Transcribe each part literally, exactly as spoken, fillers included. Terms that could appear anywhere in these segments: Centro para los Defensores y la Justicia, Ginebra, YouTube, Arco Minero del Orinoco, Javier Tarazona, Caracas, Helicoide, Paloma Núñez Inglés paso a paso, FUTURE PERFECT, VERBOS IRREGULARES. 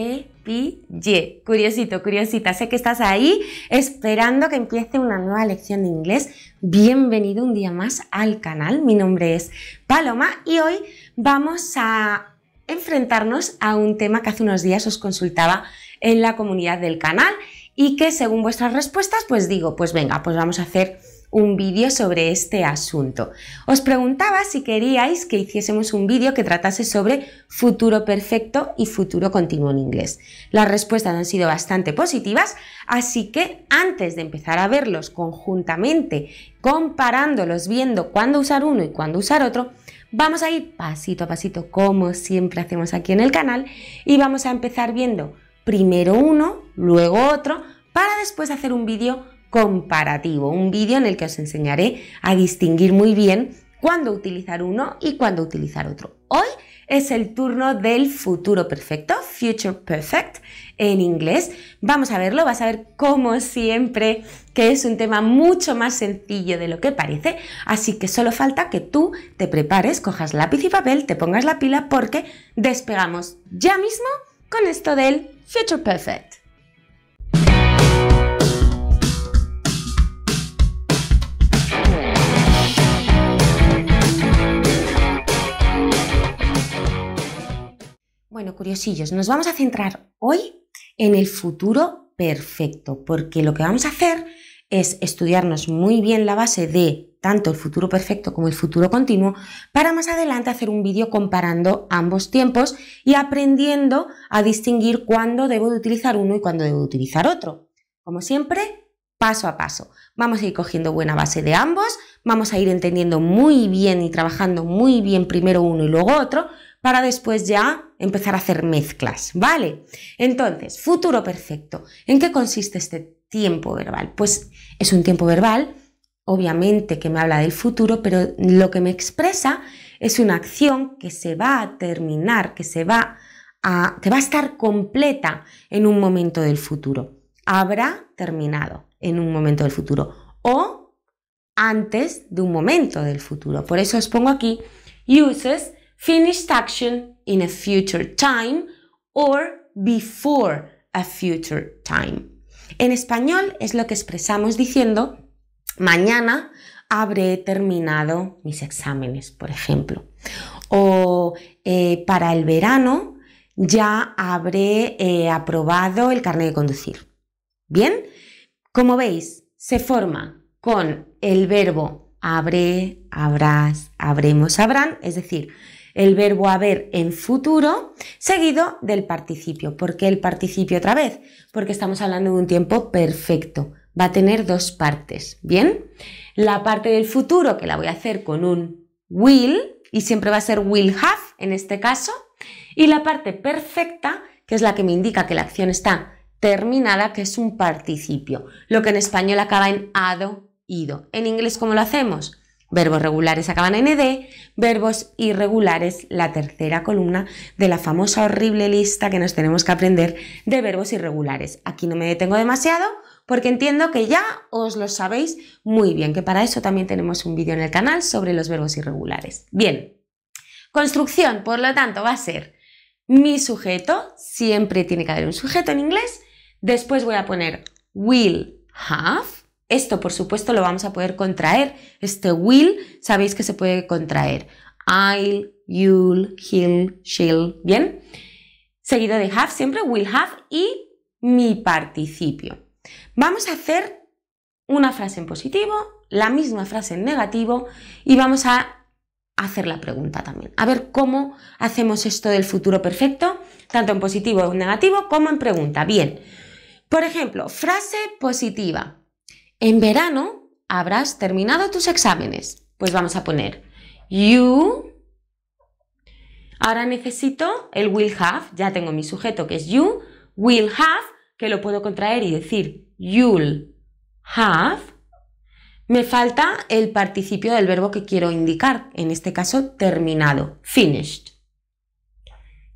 te pillé. Curiosito, curiosita, sé que estás ahí esperando que empiece una nueva lección de inglés. Bienvenido un día más al canal. Mi nombre es Paloma y hoy vamos a enfrentarnos a un tema que hace unos días os consultaba en la comunidad del canal y que según vuestras respuestas pues digo, pues venga, pues vamos a hacer un vídeo sobre este asunto. Os preguntaba si queríais que hiciésemos un vídeo que tratase sobre futuro perfecto y futuro continuo en inglés. Las respuestas han sido bastante positivas, así que antes de empezar a verlos conjuntamente, comparándolos, viendo cuándo usar uno y cuándo usar otro, vamos a ir pasito a pasito, como siempre hacemos aquí en el canal, y vamos a empezar viendo primero uno, luego otro, para después hacer un vídeo comparativo, un vídeo en el que os enseñaré a distinguir muy bien cuándo utilizar uno y cuándo utilizar otro. Hoy es el turno del futuro perfecto, future perfect en inglés. Vamos a verlo, vas a ver como siempre que es un tema mucho más sencillo de lo que parece, así que solo falta que tú te prepares, cojas lápiz y papel, te pongas la pila porque despegamos ya mismo con esto del future perfect. Bueno, curiosillos, nos vamos a centrar hoy en el futuro perfecto, porque lo que vamos a hacer es estudiarnos muy bien la base de tanto el futuro perfecto como el futuro continuo para más adelante hacer un vídeo comparando ambos tiempos y aprendiendo a distinguir cuándo debo de utilizar uno y cuándo debo de utilizar otro. Como siempre, paso a paso. Vamos a ir cogiendo buena base de ambos, vamos a ir entendiendo muy bien y trabajando muy bien primero uno y luego otro, para después ya empezar a hacer mezclas, ¿vale? Entonces, futuro perfecto. ¿En qué consiste este tiempo verbal? Pues es un tiempo verbal, obviamente que me habla del futuro, pero lo que me expresa es una acción que se va a terminar, que se va a, que va a estar completa en un momento del futuro. Habrá terminado en un momento del futuro o antes de un momento del futuro. Por eso os pongo aquí uses finished action in a future time or before a future time. En español es lo que expresamos diciendo mañana habré terminado mis exámenes, por ejemplo. O eh, para el verano ya habré eh, aprobado el carnet de conducir. Bien, como veis, se forma con el verbo habré, habrás, habremos, habrán, es decir, el verbo haber en futuro seguido del participio. ¿Por qué el participio otra vez? Porque estamos hablando de un tiempo perfecto. Va a tener dos partes, ¿bien? La parte del futuro que la voy a hacer con un will y siempre va a ser will have en este caso. Y la parte perfecta que es la que me indica que la acción está terminada, que es un participio. Lo que en español acaba en ado, ido. ¿En inglés cómo lo hacemos? Verbos regulares acaban en ed, verbos irregulares, la tercera columna de la famosa horrible lista que nos tenemos que aprender de verbos irregulares. Aquí no me detengo demasiado porque entiendo que ya os lo sabéis muy bien, que para eso también tenemos un vídeo en el canal sobre los verbos irregulares. Bien, construcción, por lo tanto, va a ser mi sujeto, siempre tiene que haber un sujeto en inglés, después voy a poner will have. Esto, por supuesto, lo vamos a poder contraer. Este will, sabéis que se puede contraer. I'll, you'll, he'll, she'll, ¿bien? Seguido de have, siempre will have y mi participio. Vamos a hacer una frase en positivo, la misma frase en negativo y vamos a hacer la pregunta también. A ver cómo hacemos esto del futuro perfecto, tanto en positivo o en negativo como en pregunta. Bien, por ejemplo, frase positiva. En verano habrás terminado tus exámenes. Pues vamos a poner you. Ahora necesito el will have. Ya tengo mi sujeto que es you. Will have, que lo puedo contraer y decir you'll have. Me falta el participio del verbo que quiero indicar. En este caso, terminado. Finished.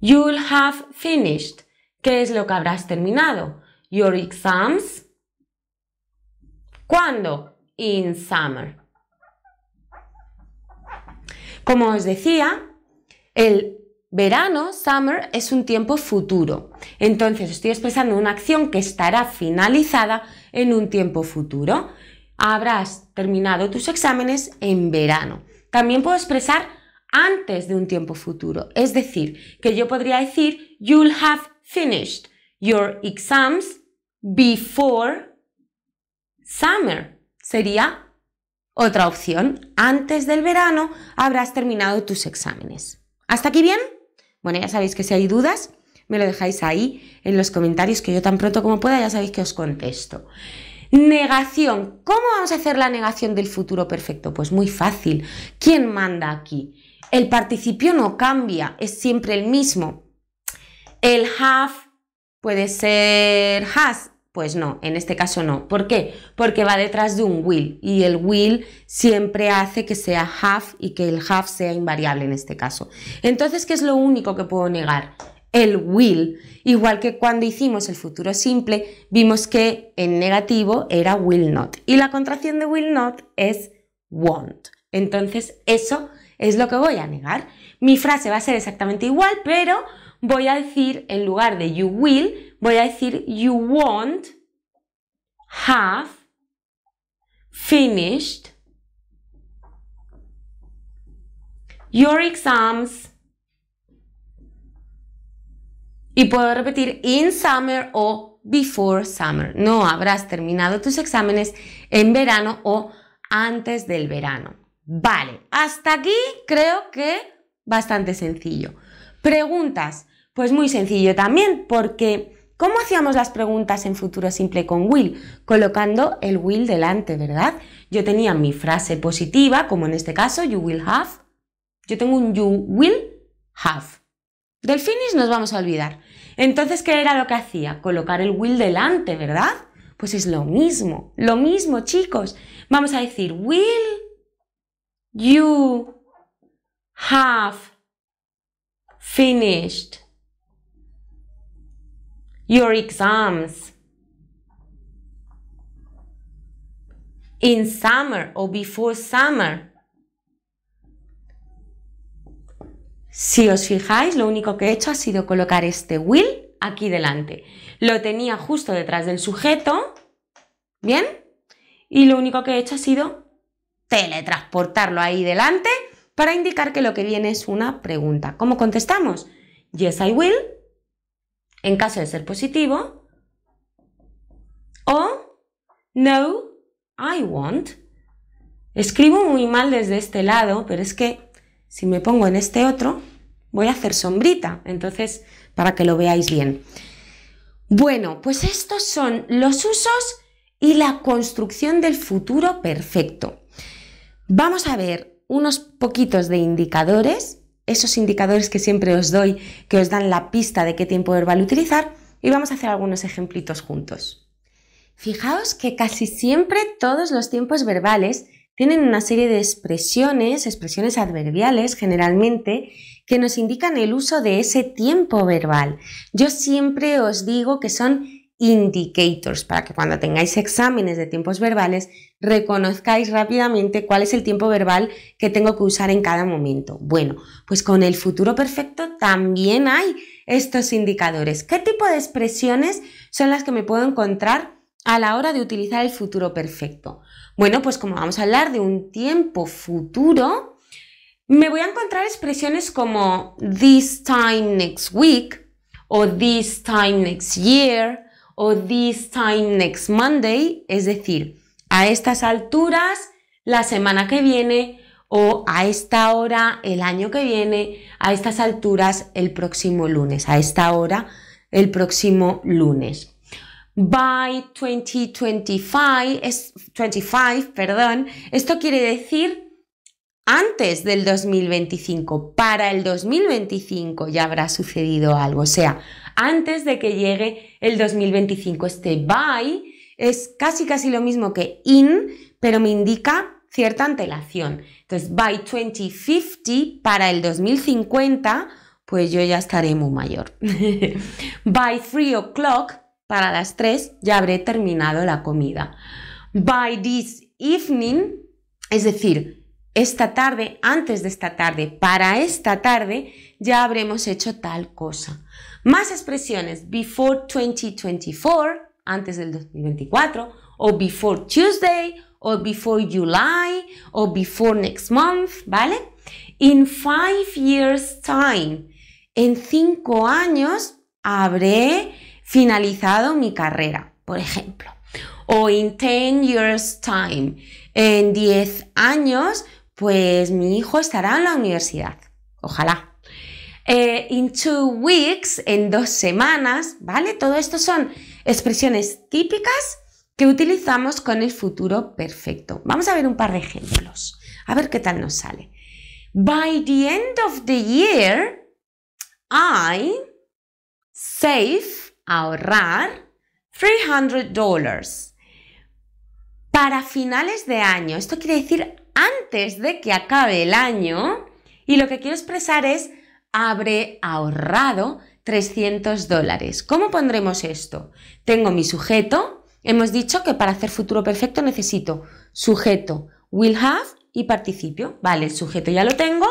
You'll have finished. ¿Qué es lo que habrás terminado? Your exams. ¿Cuándo? In summer. Como os decía, el Verano, summer, es un tiempo futuro. Entonces estoy expresando una acción que estará finalizada en un tiempo futuro. Habrás terminado tus exámenes en verano. También puedo expresar antes de un tiempo futuro. Es decir, que yo podría decir you'll have finished your exams before summer. Sería otra opción. Antes del verano habrás terminado tus exámenes. ¿Hasta aquí bien? Bueno, ya sabéis que si hay dudas, me lo dejáis ahí en los comentarios, que yo tan pronto como pueda ya sabéis que os contesto. Negación. ¿Cómo vamos a hacer la negación del futuro perfecto? Pues muy fácil. ¿Quién manda aquí? El participio no cambia, es siempre el mismo. El have puede ser has. Pues no, en este caso no. ¿Por qué? Porque va detrás de un will y el will siempre hace que sea have y que el have sea invariable en este caso. Entonces, ¿qué es lo único que puedo negar? El will. Igual que cuando hicimos el futuro simple, vimos que en negativo era will not y la contracción de will not es won't. Entonces, eso es lo que voy a negar. Mi frase va a ser exactamente igual, pero voy a decir, en lugar de you will, voy a decir you won't have finished your exams. Y puedo repetir in summer o before summer. No habrás terminado tus exámenes en verano o antes del verano. Vale, hasta aquí creo que bastante sencillo. Preguntas, pues muy sencillo también, porque ¿cómo hacíamos las preguntas en futuro simple con will? Colocando el will delante, ¿verdad? Yo tenía mi frase positiva, como en este caso, you will have. Yo tengo un you will have. Del finish nos vamos a olvidar. Entonces, ¿qué era lo que hacía? Colocar el will delante, ¿verdad? Pues es lo mismo, lo mismo, chicos. Vamos a decir, will you have finished your exams in summer o before summer? Si os fijáis, lo único que he hecho ha sido colocar este will aquí delante. Lo tenía justo detrás del sujeto, ¿bien? Y lo único que he hecho ha sido teletransportarlo ahí delante para indicar que lo que viene es una pregunta. ¿Cómo contestamos? Yes, I will. En caso de ser positivo, o no, I won't. Escribo muy mal desde este lado, pero es que si me pongo en este otro, voy a hacer sombrita, entonces para que lo veáis bien. Bueno, pues estos son los usos y la construcción del futuro perfecto. Vamos a ver unos poquitos de indicadores. Esos indicadores que siempre os doy, que os dan la pista de qué tiempo verbal utilizar, y vamos a hacer algunos ejemplitos juntos. Fijaos que casi siempre todos los tiempos verbales tienen una serie de expresiones, expresiones adverbiales generalmente, que nos indican el uso de ese tiempo verbal. Yo siempre os digo que son indicators, para que cuando tengáis exámenes de tiempos verbales reconozcáis rápidamente cuál es el tiempo verbal que tengo que usar en cada momento. Bueno, pues con el futuro perfecto también hay estos indicadores. ¿Qué tipo de expresiones son las que me puedo encontrar a la hora de utilizar el futuro perfecto? Bueno, pues como vamos a hablar de un tiempo futuro, me voy a encontrar expresiones como this time next week, o this time next year, o this time next Monday, es decir, a estas alturas la semana que viene, o a esta hora el año que viene, a estas alturas el próximo lunes, a esta hora el próximo lunes. By twenty twenty-five, es veinticinco, perdón, esto quiere decir antes del dos mil veinticinco, para el dos mil veinticinco ya habrá sucedido algo, o sea, antes de que llegue el dos mil veinticinco. Este by es casi casi lo mismo que in, pero me indica cierta antelación. Entonces, by twenty fifty, para el dos mil cincuenta, pues yo ya estaré muy mayor. By three o'clock, para las tres, ya habré terminado la comida. By this evening, es decir, esta tarde, antes de esta tarde, para esta tarde, ya habremos hecho tal cosa. Más expresiones, before twenty twenty-four, antes del dos mil veinticuatro, o before Tuesday, o before July, o before next month, ¿vale? In five years time, en cinco años habré finalizado mi carrera, por ejemplo. O in ten years time, en diez años, pues mi hijo estará en la universidad, ojalá. Eh, in two weeks, en dos semanas, ¿vale? Todo esto son expresiones típicas que utilizamos con el futuro perfecto. Vamos a ver un par de ejemplos, a ver qué tal nos sale. By the end of the year, I save, ahorrar, three hundred dollars. Para finales de año, esto quiere decir antes de que acabe el año, y lo que quiero expresar es habré ahorrado trescientos dólares. ¿Cómo pondremos esto? Tengo mi sujeto. Hemos dicho que para hacer futuro perfecto necesito sujeto, will have y participio. Vale, el sujeto ya lo tengo.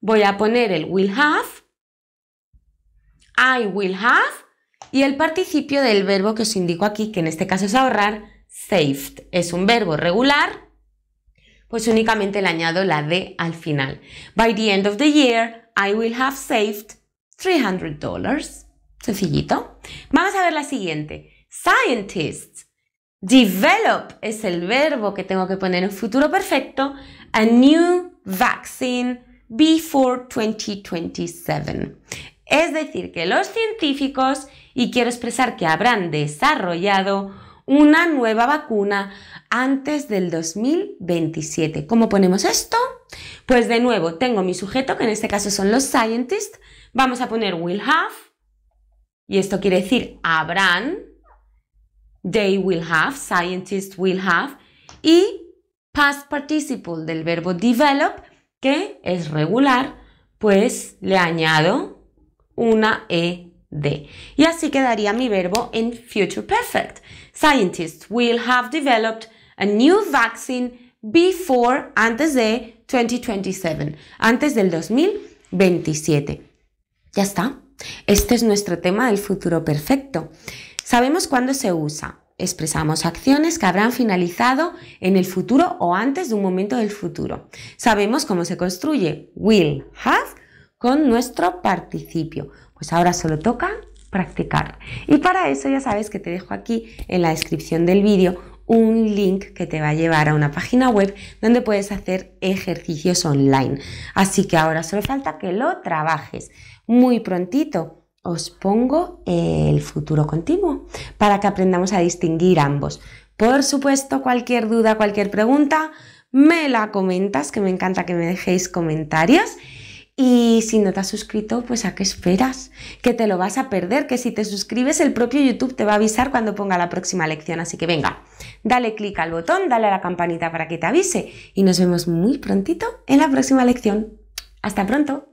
Voy a poner el will have, I will have y el participio del verbo que os indico aquí, que en este caso es ahorrar, saved. Es un verbo regular, pues únicamente le añado la D al final. By the end of the year, I will have saved three hundred dollars. Sencillito. Vamos a ver la siguiente. Scientists. Develop es el verbo que tengo que poner en futuro perfecto. A new vaccine before twenty twenty-seven. Es decir, que los científicos, y quiero expresar que habrán desarrollado una nueva vacuna antes del dos mil veintisiete. ¿Cómo ponemos esto? Pues de nuevo tengo mi sujeto, que en este caso son los scientists. Vamos a poner will have, y esto quiere decir habrán, they will have, scientists will have, y past participle del verbo develop, que es regular, pues le añado una E D. Y así quedaría mi verbo en future perfect. Scientists will have developed a new vaccine before, antes de twenty twenty-seven, antes del dos mil veintisiete. Ya está. Este es nuestro tema del futuro perfecto. Sabemos cuándo se usa. Expresamos acciones que habrán finalizado en el futuro o antes de un momento del futuro. Sabemos cómo se construye will have con nuestro participio. Pues ahora solo toca practicar. Y para eso ya sabes que te dejo aquí en la descripción del vídeo un link que te va a llevar a una página web donde puedes hacer ejercicios online. Así que ahora solo falta que lo trabajes. Muy prontito os pongo el futuro continuo para que aprendamos a distinguir ambos. Por supuesto, cualquier duda, cualquier pregunta, me la comentas, que me encanta que me dejéis comentarios. Y si no te has suscrito, pues ¿a qué esperas? Que te lo vas a perder, que si te suscribes el propio YouTube te va a avisar cuando ponga la próxima lección. Así que venga, dale clic al botón, dale a la campanita para que te avise y nos vemos muy prontito en la próxima lección. ¡Hasta pronto!